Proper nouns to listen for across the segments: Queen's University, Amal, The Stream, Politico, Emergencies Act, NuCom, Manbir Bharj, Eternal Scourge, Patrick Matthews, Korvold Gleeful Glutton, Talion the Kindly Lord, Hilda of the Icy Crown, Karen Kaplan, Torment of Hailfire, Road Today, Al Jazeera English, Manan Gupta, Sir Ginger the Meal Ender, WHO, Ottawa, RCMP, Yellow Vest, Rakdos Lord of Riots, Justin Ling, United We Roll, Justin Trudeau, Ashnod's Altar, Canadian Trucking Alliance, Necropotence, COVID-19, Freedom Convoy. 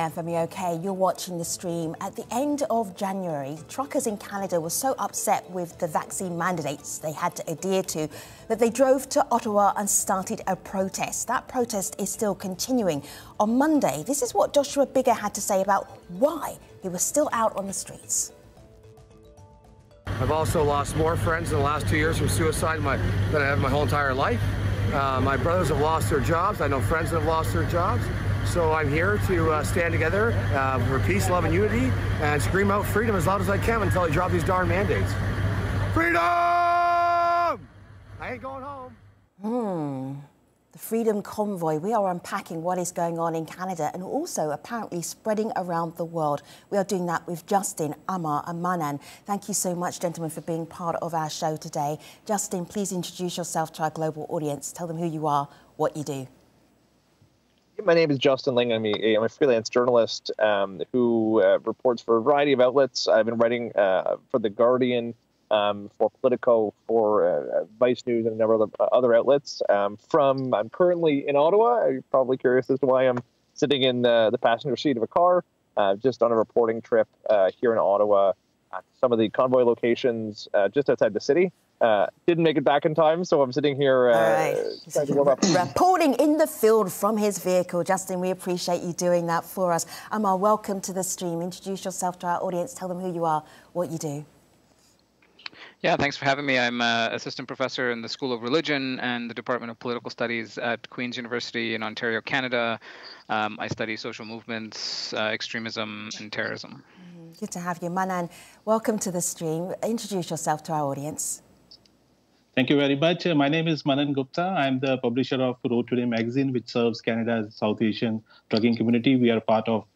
am Femi OK. You're watching The Stream. At the end of January, truckers in Canada were so upset with the vaccine mandates they had to adhere to that they drove to Ottawa and started a protest. That protest is still continuing. On Monday, this is what Joshua Bigger had to say about why he was still out on the streets. I've also lost more friends in the last 2 years from suicide than I have my whole entire life. My brothers have lost their jobs. I know friends that have lost their jobs. So I'm here to stand together for peace, love, and unity, and scream out freedom as loud as I can until I drop these darn mandates. Freedom! I ain't going home. The Freedom Convoy. We are unpacking what is going on in Canada and also apparently spreading around the world. We are doing that with Justin, Amal and Manan. Thank you so much, gentlemen, for being part of our show today. Justin, please introduce yourself to our global audience. Tell them who you are, what you do. My name is Justin Ling. I'm a freelance journalist who reports for a variety of outlets. I've been writing for The Guardian, for Politico, for Vice News, and a number of other outlets. I'm currently in Ottawa. You're probably curious as to why I'm sitting in the passenger seat of a car, just on a reporting trip here in Ottawa, at some of the convoy locations just outside the city. Didn't make it back in time, so I'm sitting here trying to warm up. Reporting in the field from his vehicle. Justin, we appreciate you doing that for us. Amal, welcome to The Stream. Introduce yourself to our audience. Tell them who you are, what you do. Yeah, thanks for having me. I'm an assistant professor in the School of Religion and the Department of Political Studies at Queen's University in Ontario, Canada. I study social movements, extremism, and terrorism. Good to have you. Manan, welcome to The Stream. Introduce yourself to our audience. Thank you very much. My name is Manan Gupta. I'm the publisher of Road Today magazine, which serves Canada's South Asian trucking community. We are part of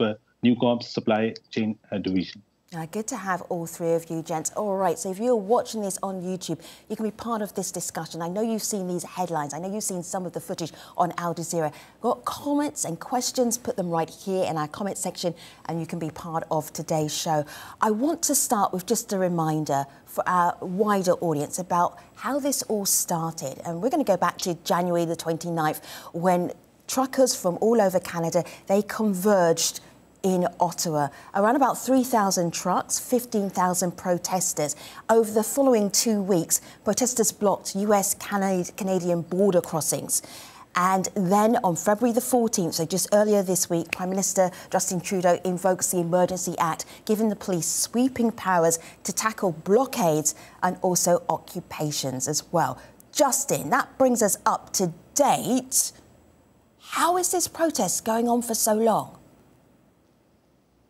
NuCom's supply chain division. Good to have all three of you, gents. All right, so if you're watching this on YouTube, you can be part of this discussion. I know you've seen these headlines. I know you've seen some of the footage on Al Jazeera. Got comments and questions, put them right here in our comment section, and you can be part of today's show. I want to start with just a reminder for our wider audience about how this all started. And we're going to go back to January the 29th, when truckers from all over Canada, they converged in Ottawa. Around about 3,000 trucks, 15,000 protesters. Over the following 2 weeks, protesters blocked US-Canadian border crossings. And then on February the 14th, so just earlier this week, Prime Minister Justin Trudeau invokes the Emergency Act, giving the police sweeping powers to tackle blockades and also occupations as well. Justin, that brings us up to date. How is this protest going on for so long?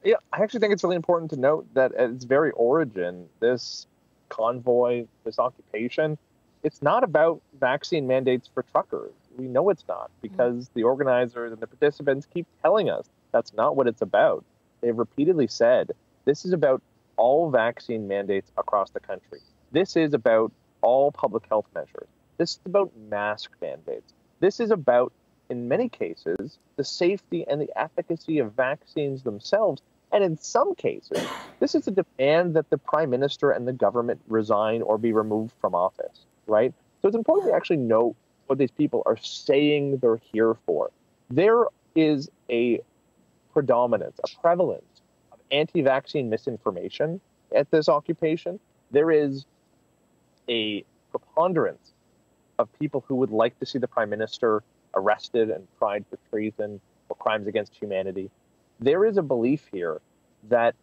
Yeah, I actually think it's really important to note that at its very origin, this convoy, this occupation, it's not about vaccine mandates for truckers. We know it's not, because the organizers and the participants keep telling us that's not what it's about. They've repeatedly said this is about all vaccine mandates across the country. This is about all public health measures. This is about mask mandates. This is about, in many cases, the safety and the efficacy of vaccines themselves. And in some cases, this is a demand that the Prime Minister and the government resign or be removed from office, right? So it's important to actually know what these people are saying they're here for. There is a predominance, a prevalence of anti-vaccine misinformation at this occupation. There is a preponderance of people who would like to see the Prime Minister arrested and tried for treason or crimes against humanity. There is a belief here that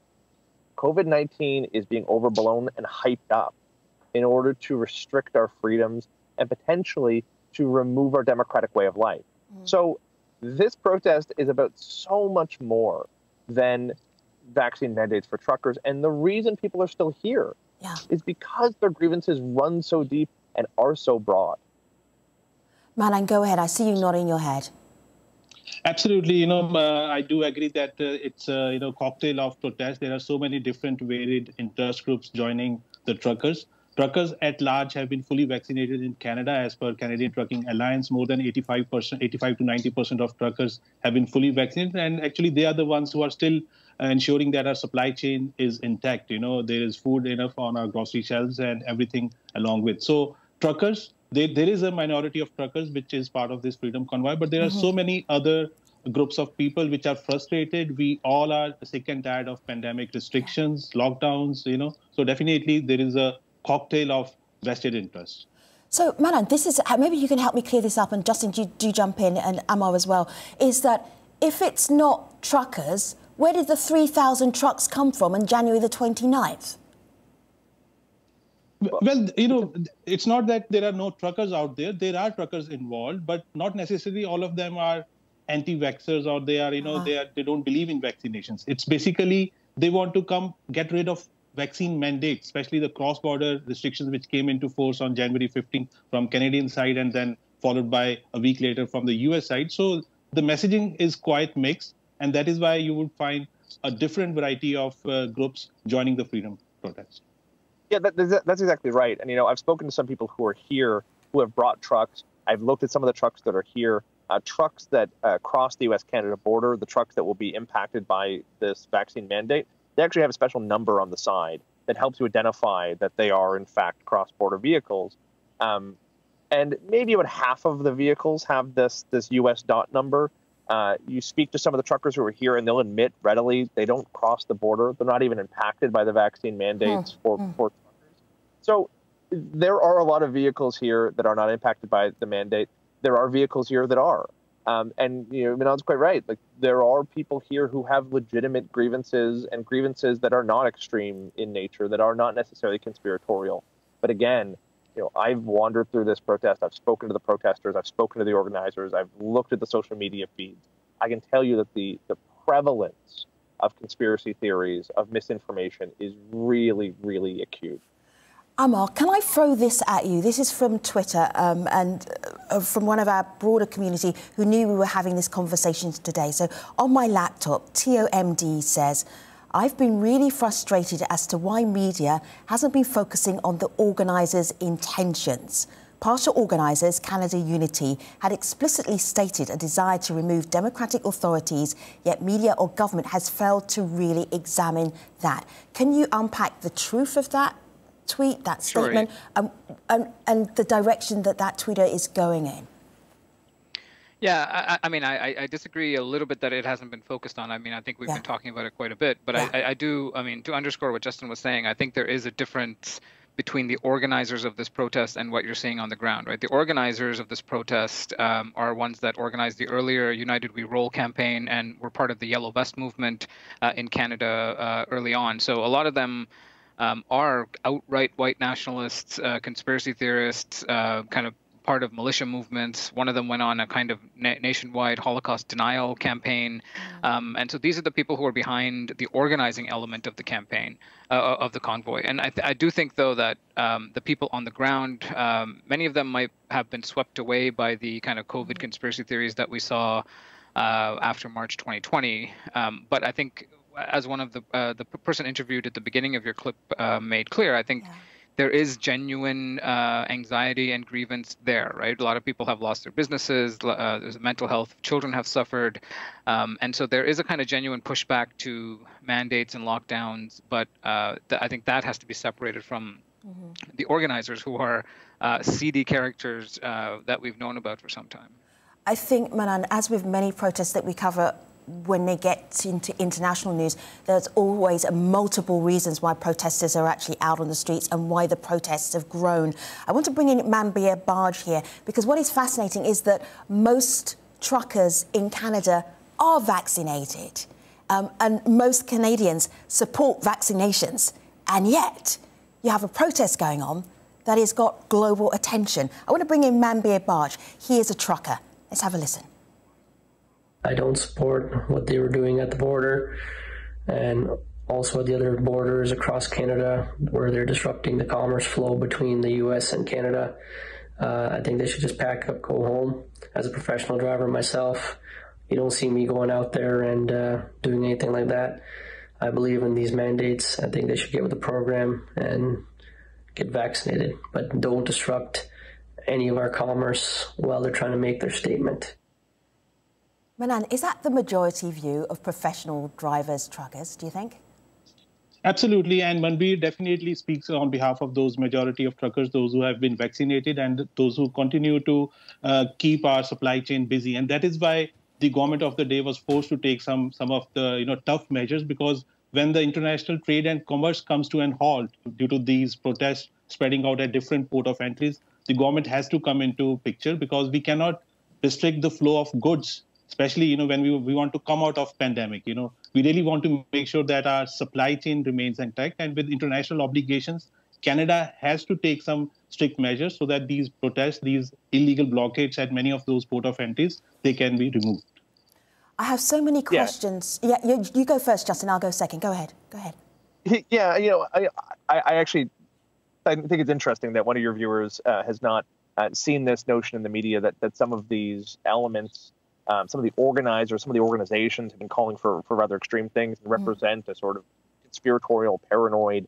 COVID-19 is being overblown and hyped up in order to restrict our freedoms and potentially to remove our democratic way of life. So this protest is about so much more than vaccine mandates for truckers. And the reason people are still here is because their grievances run so deep and are so broad. Manan, go ahead. I see you nodding your head. Absolutely. You know, I do agree that it's you know, cocktail of protests. There are so many different varied interest groups joining the truckers. Truckers at large have been fully vaccinated in Canada. As per Canadian Trucking Alliance, more than 85 to 90% of truckers have been fully vaccinated. And actually, they are the ones who are still ensuring that our supply chain is intact. You know, there is food enough on our grocery shelves and everything along with. So truckers, there is a minority of truckers which is part of this Freedom Convoy, but there are so many other groups of people which are frustrated. We all are sick and tired of pandemic restrictions, lockdowns, you know. So definitely there is a cocktail of vested interests. So, Manan, this is, maybe you can help me clear this up, and Justin, do jump in, and Amal as well, is that if it's not truckers, where did the 3,000 trucks come from on January the 29th? Well, you know, it's not that there are no truckers out there. There are truckers involved, but not necessarily all of them are anti-vaxxers, or they are, you know, they don't believe in vaccinations. It's basically they want to come get rid of vaccine mandates, especially the cross-border restrictions which came into force on January 15th from Canadian side and then followed by a week later from the US side. So the messaging is quite mixed, and that is why you would find a different variety of groups joining the freedom protests. Yeah, that's exactly right. And, you know, I've spoken to some people who are here who have brought trucks. I've looked at some of the trucks that are here, trucks that cross the US-Canada border, the trucks that will be impacted by this vaccine mandate. They actually have a special number on the side that helps you identify that they are, in fact, cross-border vehicles. And maybe about half of the vehicles have this U.S. dot number. You speak to some of the truckers who are here, and they'll admit readily they don't cross the border. They're not even impacted by the vaccine mandates for truckers. So there are a lot of vehicles here that are not impacted by the mandate. There are vehicles here that are. And, you know, Manan's quite right. Like, there are people here who have legitimate grievances, and grievances that are not extreme in nature, that are not necessarily conspiratorial. But again, you know, I've wandered through this protest. I've spoken to the protesters. I've spoken to the organizers. I've looked at the social media feeds. I can tell you that the prevalence of conspiracy theories, of misinformation, is really, really acute. Amal, can I throw this at you? This is from Twitter and from one of our broader community who knew we were having this conversation today. So on my laptop, TOMD says, I've been really frustrated as to why media hasn't been focusing on the organisers' intentions. Partial organisers, Canada Unity, had explicitly stated a desire to remove democratic authorities, yet media or government has failed to really examine that. Can you unpack the truth of that tweet, that statement, and the direction that that tweeter is going in? Yeah, I mean, I disagree a little bit that it hasn't been focused on. I mean, I think we've been talking about it quite a bit, but I do, I mean, to underscore what Justin was saying, I think there is a difference between the organizers of this protest and what you're seeing on the ground, right? The organizers of this protest are ones that organized the earlier United We Roll campaign and were part of the Yellow Vest movement in Canada early on. So a lot of them are outright white nationalists, conspiracy theorists, kind of part of militia movements. One of them went on a kind of nationwide Holocaust denial campaign. And so these are the people who are behind the organizing element of the campaign, of the convoy. And I do think, though, that the people on the ground, many of them might have been swept away by the kind of COVID conspiracy theories that we saw after March 2020. But I think, as one of the person interviewed at the beginning of your clip made clear, I think there is genuine anxiety and grievance there, right? A lot of people have lost their businesses, there's mental health, children have suffered. And so there is a kind of genuine pushback to mandates and lockdowns, but I think that has to be separated from the organizers, who are seedy characters that we've known about for some time. I think, Manan, as with many protests that we cover, when they get into international news, there's always multiple reasons why protesters are actually out on the streets and why the protests have grown. I want to bring in Manbir Bharj here, because what is fascinating is that most truckers in Canada are vaccinated, and most Canadians support vaccinations. And yet you have a protest going on that has got global attention. I want to bring in Manbir Bharj. He is a trucker. Let's have a listen. I don't support what they were doing at the border, and also at the other borders across Canada, where they're disrupting the commerce flow between the US and Canada. I think they should just pack up, go home. As a professional driver myself, you don't see me going out there and doing anything like that. I believe in these mandates. I think they should get with the program and get vaccinated, but don't disrupt any of our commerce while they're trying to make their statement. Manan, is that the majority view of professional drivers, truckers, do you think? Absolutely, and Manbir definitely speaks on behalf of those majority of truckers, those who have been vaccinated and those who continue to keep our supply chain busy. And that is why the government of the day was forced to take some of the tough measures, because when the international trade and commerce comes to an halt due to these protests spreading out at different port of entries, the government has to come into picture, because we cannot restrict the flow of goods, especially when we want to come out of pandemic. We really want to make sure that our supply chain remains intact, and with international obligations, Canada has to take some strict measures so that these protests, these illegal blockades at many of those port of entries, they can be removed. I have so many questions. Yeah, you go first, Justin. I'll go second. Go ahead. Go ahead. Yeah, I actually, I think it's interesting that one of your viewers has not seen this notion in the media that some of these elements, some of the organizers, some of the organizations have been calling for rather extreme things and represent a sort of conspiratorial, paranoid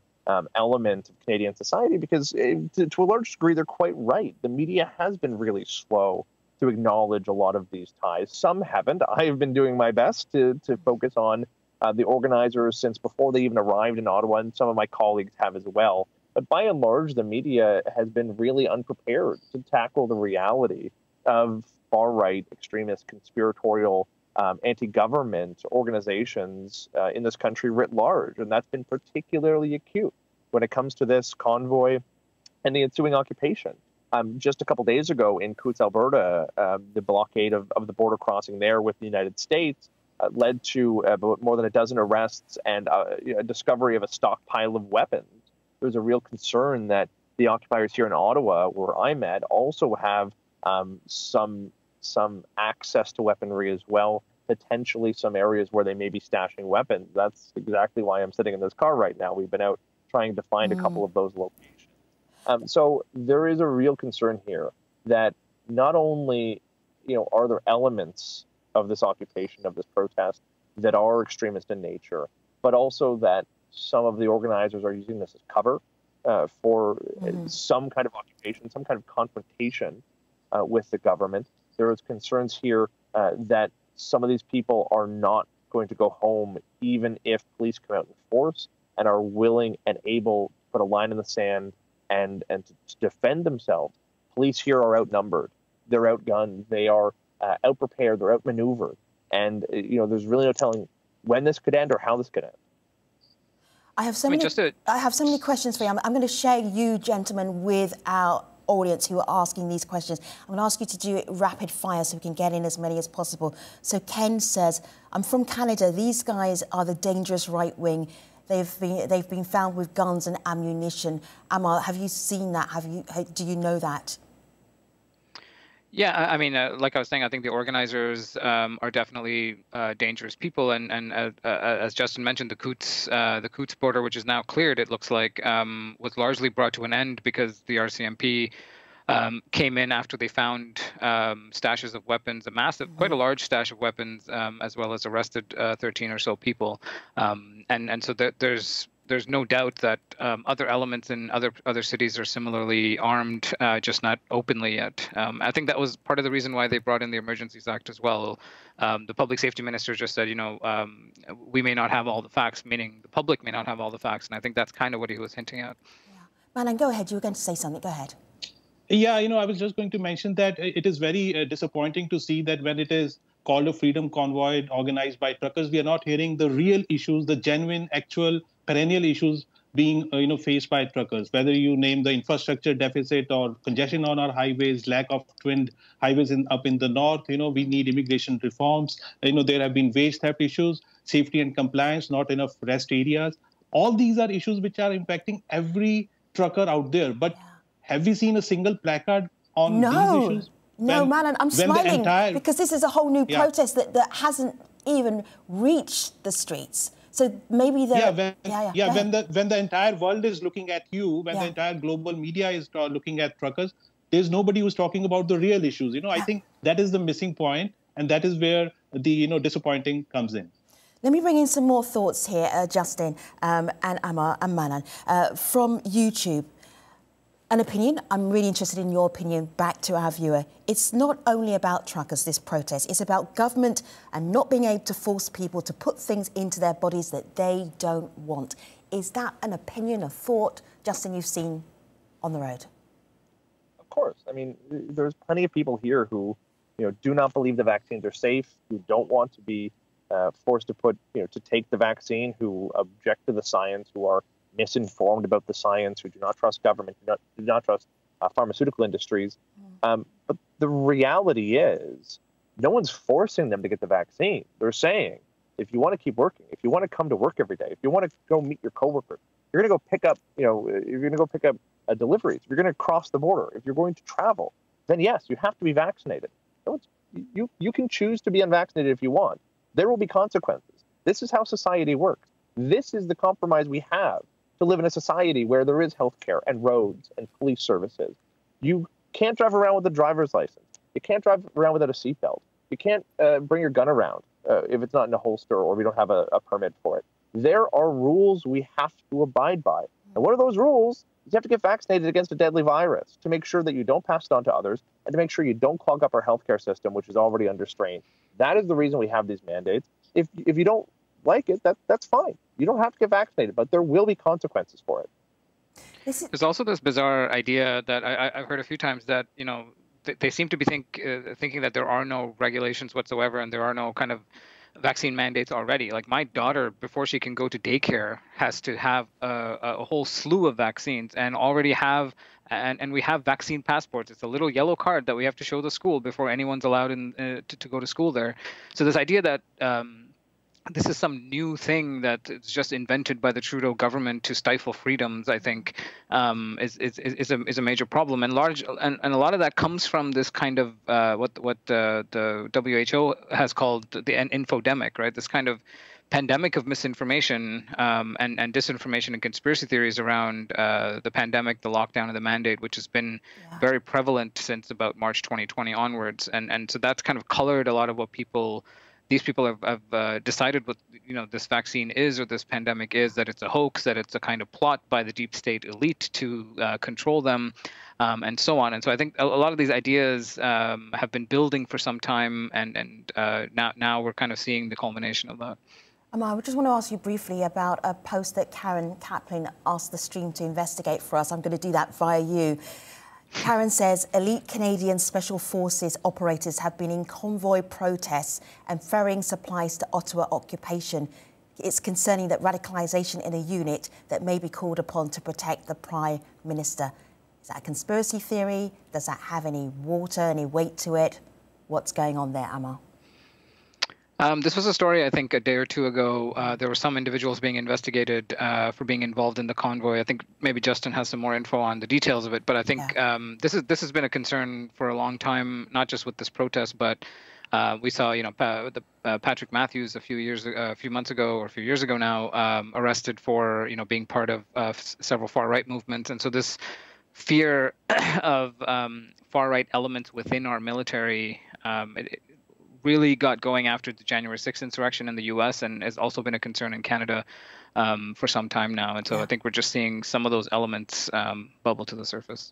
element of Canadian society, because to a large degree, they're quite right. The media has been really slow to acknowledge a lot of these ties. Some haven't. I have been doing my best to focus on the organizers since before they even arrived in Ottawa, and some of my colleagues have as well. But by and large, the media has been really unprepared to tackle the reality of far-right, extremist, conspiratorial, anti-government organizations in this country writ large. And that's been particularly acute when it comes to this convoy and the ensuing occupation. Just a couple days ago in Coutts, Alberta, the blockade of the border crossing there with the United States led to more than a dozen arrests and a discovery of a stockpile of weapons. There's a real concern that the occupiers here in Ottawa, where I'm at, also have some access to weaponry as well, potentially some areas where they may be stashing weapons. That's exactly why I'm sitting in this car right now. We've been out trying to find a couple of those locations. So there is a real concern here that not only are there elements of this occupation, of this protest, that are extremist in nature, but also that some of the organizers are using this as cover for some kind of occupation, some kind of confrontation with the government. There is concerns here that some of these people are not going to go home, even if police come out in force and are willing and able to put a line in the sand and to defend themselves. Police here are outnumbered. They're outgunned. They are outprepared. They're outmaneuvered. And, there's really no telling when this could end or how this could end. I have so many questions for you. I'm going to share you, gentlemen, with our audience who are asking these questions. I'm going to ask you to do it rapid fire so we can get in as many as possible. So Ken says, I'm from Canada. These guys are the dangerous right wing. They've been found with guns and ammunition. Amal, have you seen that? Do you know that? Yeah, I mean, like I was saying, I think the organizers are definitely dangerous people, and as Justin mentioned, the Coutts border, which is now cleared, it looks like, was largely brought to an end because the RCMP came in after they found stashes of weapons, quite a large stash of weapons, as well as arrested 13 or so people, and so there's no doubt that other elements in other cities are similarly armed, just not openly yet. I think that was part of the reason why they brought in the Emergencies Act as well. The public safety minister just said, we may not have all the facts, meaning the public may not have all the facts. And I think that's kind of what he was hinting at. Yeah. Manan, go ahead. You were going to say something. Go ahead. Yeah, I was just going to mention that it is very disappointing to see that when it is called a freedom convoy organized by truckers, we are not hearing the real issues, the genuine, actual, perennial issues being faced by truckers, whether you name the infrastructure deficit or congestion on our highways, lack of twinned highways up in the north. We need immigration reforms. There have been wage theft issues, safety and compliance, not enough rest areas. All these are issues which are impacting every trucker out there. But have we seen a single placard on these issues? No, Manan, I'm smiling because this is a whole new protest that hasn't even reached the streets. So maybe when the entire world is looking at you, when the entire global media is looking at truckers, there's nobody who's talking about the real issues. I think that is the missing point, and that is where the disappointing comes in. Let me bring in some more thoughts here, Justin and Amal and Manan from YouTube. An opinion. I'm really interested in your opinion. Back to our viewer. It's not only about truckers, this protest. It's about government and not being able to force people to put things into their bodies that they don't want. Is that an opinion, a thought, Justin, you've seen on the road? Of course. I mean, there's plenty of people here who do not believe the vaccines are safe, who don't want to be forced to take the vaccine, who object to the science, who are misinformed about the science, who do not trust government, do not trust pharmaceutical industries. But the reality is, no one's forcing them to get the vaccine. They're saying, if you want to keep working, if you want to come to work every day, if you want to go meet your coworker, you're going to go pick up, you're going to go pick up deliveries. If you're going to cross the border, if you're going to travel, then yes, you have to be vaccinated. No one's, you can choose to be unvaccinated if you want. There will be consequences. This is how society works. This is the compromise we have to live in a society where there is healthcare and roads and police services. You can't drive around with a driver's license. You can't drive around without a seatbelt. You can't bring your gun around if it's not in a holster or we don't have a permit for it. There are rules we have to abide by. And one of those rules is you have to get vaccinated against a deadly virus to make sure that you don't pass it on to others and to make sure you don't clog up our healthcare system, which is already under strain. That is the reason we have these mandates. If you don't like it, that's fine. You don't have to get vaccinated, but there will be consequences for it. There's also this bizarre idea that I've heard a few times that, they seem to be thinking that there are no regulations whatsoever and there are no kind of vaccine mandates already. Like my daughter, before she can go to daycare, has to have a whole slew of vaccines and already have, and we have vaccine passports. It's a little yellow card that we have to show the school before anyone's allowed to go to school there. So this idea that this is some new thing that it's just invented by the Trudeau government to stifle freedoms, I think, is a major problem, and a lot of that comes from this kind of what the WHO has called the infodemic, right? This kind of pandemic of misinformation and disinformation and conspiracy theories around the pandemic, the lockdown, and the mandate, which has been very prevalent since about March 2020 onwards, and so that's kind of colored a lot of what people. These people have decided what this vaccine is or this pandemic is, that it's a hoax, that it's a kind of plot by the deep state elite to control them and so on. And so I think a lot of these ideas have been building for some time, and now we're kind of seeing the culmination of that. Amal, I just want to ask you briefly about a post that Karen Kaplan asked The Stream to investigate for us. I'm going to do that via you. Karen says, elite Canadian Special Forces operators have been in convoy protests and ferrying supplies to Ottawa occupation. It's concerning that radicalisation in a unit that may be called upon to protect the Prime Minister. Is that a conspiracy theory? Does that have any water, any weight to it? What's going on there, Amal? This was a story, I think, a day or two ago. There were some individuals being investigated for being involved in the convoy. I think maybe Justin has some more info on the details of it. But I think this has been a concern for a long time, not just with this protest, but we saw, Patrick Matthews a few years ago now, arrested for being part of several far-right movements, and so this fear of far-right elements within our military. It really got going after the January 6th insurrection in the U.S. and has also been a concern in Canada for some time now. And so I think we're just seeing some of those elements bubble to the surface.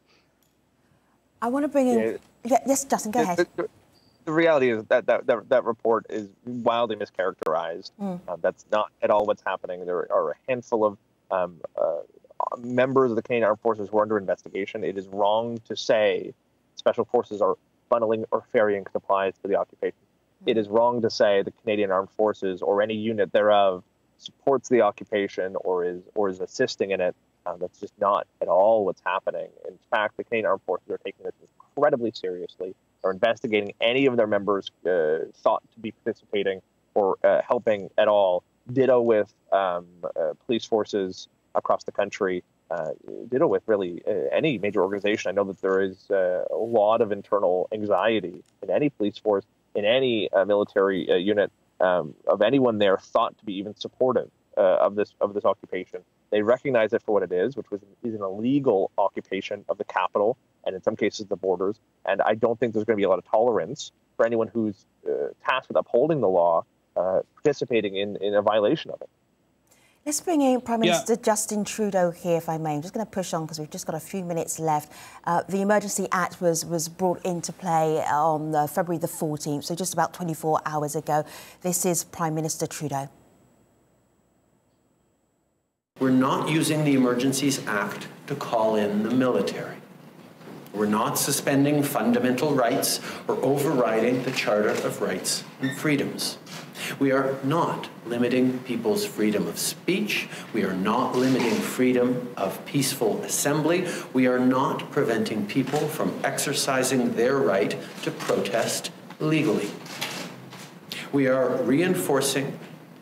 I want to bring in... Yes, Justin, go ahead. The reality is that report is wildly mischaracterized. That's not at all what's happening. There are a handful of members of the Canadian Armed Forces who are under investigation. It is wrong to say Special Forces are funneling or ferrying supplies to the occupation. It is wrong to say the Canadian Armed Forces or any unit thereof supports the occupation or is assisting in it. That's just not at all what's happening. In fact, the Canadian Armed Forces are taking this incredibly seriously. They're investigating any of their members thought to be participating or helping at all. Ditto with police forces across the country. Ditto with really any major organization. I know that there is a lot of internal anxiety in any police force, in any military unit, of anyone there thought to be even supportive of this occupation. They recognize it for what it is, which is an illegal occupation of the capital and in some cases the borders. And I don't think there's going to be a lot of tolerance for anyone who's tasked with upholding the law participating in a violation of it. Let's bring in Prime Minister Justin Trudeau here, if I may. I'm just going to push on because we've just got a few minutes left. The Emergency Act was brought into play on February the 14th, so just about 24 hours ago. This is Prime Minister Trudeau. We're not using the Emergencies Act to call in the military. We're not suspending fundamental rights or overriding the Charter of Rights and Freedoms. We are not limiting people's freedom of speech. We are not limiting freedom of peaceful assembly. We are not preventing people from exercising their right to protest legally. We are reinforcing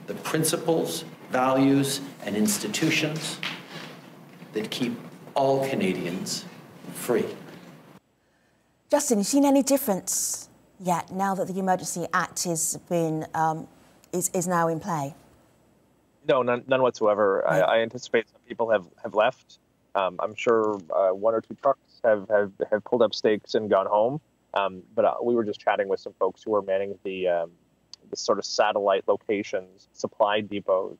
the principles, values, and institutions that keep all Canadians free. Justin, you've seen any difference yet now that the Emergency Act has been is now in play? No, none whatsoever. Right. I anticipate some people have left. I'm sure one or two trucks have pulled up stakes and gone home. But we were just chatting with some folks who are manning the sort of satellite locations, supply depots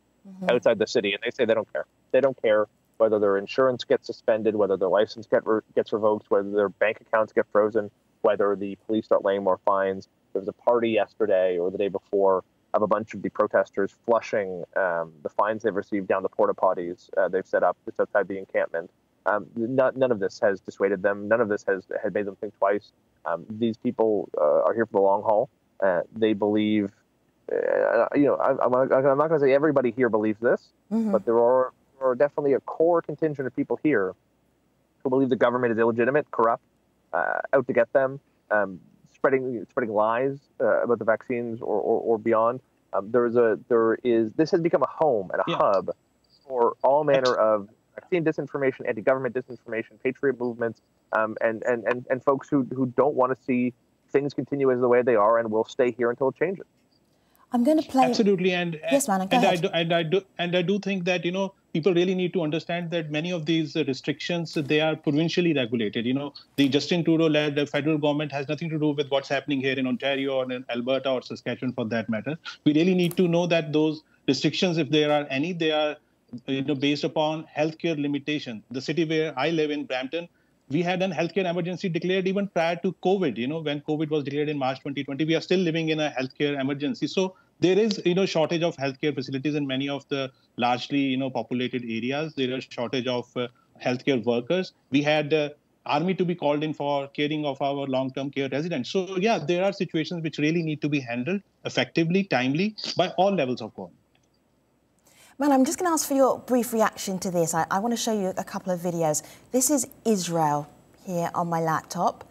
outside the city, and they say they don't care. They don't care whether their insurance gets suspended, whether their license gets revoked, whether their bank accounts get frozen, whether the police start laying more fines. There was a party yesterday or the day before of a bunch of the protesters flushing the fines they've received down the porta potties they've set up just outside the encampment. None of this has dissuaded them. None of this has made them think twice. These people are here for the long haul. They believe, you know, I'm not going to say everybody here believes this, but there are definitely a core contingent of people here who believe the government is illegitimate, corrupt, out to get them, spreading lies about the vaccines or beyond. This has become a home and a hub for all manner of vaccine disinformation, anti-government disinformation, patriot movements, and folks who don't want to see things continue as the way they are and will stay here until it changes. I'm going to play. Absolutely, and I do think that, you know, people really need to understand that many of these restrictions, they are provincially regulated. You know, the Justin Trudeau-led federal government has nothing to do with what's happening here in Ontario or in Alberta or Saskatchewan, for that matter. We really need to know that those restrictions, if there are any, they are, you know, based upon healthcare limitation. The city where I live in, Brampton, we had an healthcare emergency declared even prior to COVID. You know, when COVID was declared in March 2020, we are still living in a healthcare emergency. So there is, you know, shortage of healthcare facilities in many of the largely, you know, populated areas. There is shortage of healthcare workers. We had army to be called in for caring of our long-term care residents. So, yeah, there are situations which really need to be handled effectively, timely, by all levels of government. Man, I'm just going to ask for your brief reaction to this. I want to show you a couple of videos. This is Israel here on my laptop.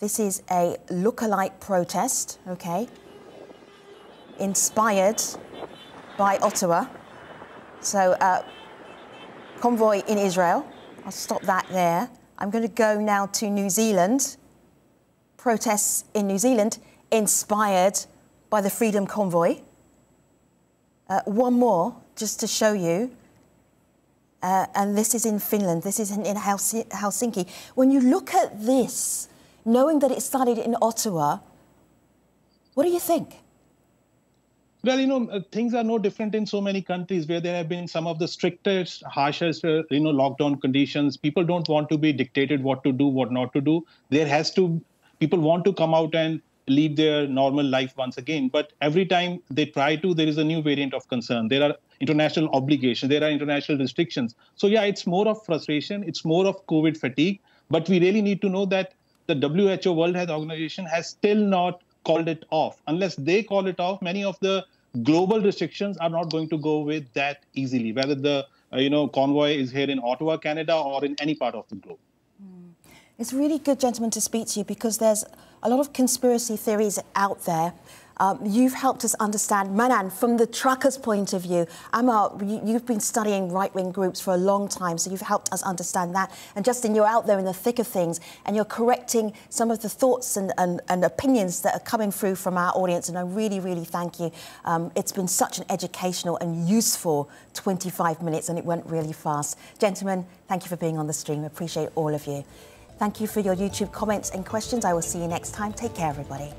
This is a look-alike protest, okay? Inspired by Ottawa. So, convoy in Israel. I'll stop that there. I'm going to go now to New Zealand. Protests in New Zealand inspired by the Freedom Convoy. One more, just to show you. And this is in Finland. This is in Helsinki. When you look at this, knowing that it started in Ottawa, what do you think? Well, you know, things are no different in so many countries where there have been some of the strictest, harshest, you know, lockdown conditions. People don't want to be dictated what to do, what not to do. People want to come out and lead their normal life once again. But every time they try to, there is a new variant of concern. There are international obligations. There are international restrictions. So, yeah, it's more of frustration. It's more of COVID fatigue. But we really need to know that the WHO World Health Organization has still not called it off. Unless they call it off, many of the global restrictions are not going to go away that easily, whether the you know, convoy is here in Ottawa, Canada, or in any part of the globe. It's really good, gentlemen, to speak to you because there's a lot of conspiracy theories out there. You've helped us understand, Manan, from the trucker's point of view. Amal, you've been studying right-wing groups for a long time, so you've helped us understand that. And Justin, you're out there in the thick of things, and you're correcting some of the thoughts and opinions that are coming through from our audience, and I really, really thank you. It's been such an educational and useful 25 minutes, and it went really fast. Gentlemen, thank you for being on the stream. I appreciate all of you. Thank you for your YouTube comments and questions. I will see you next time. Take care, everybody.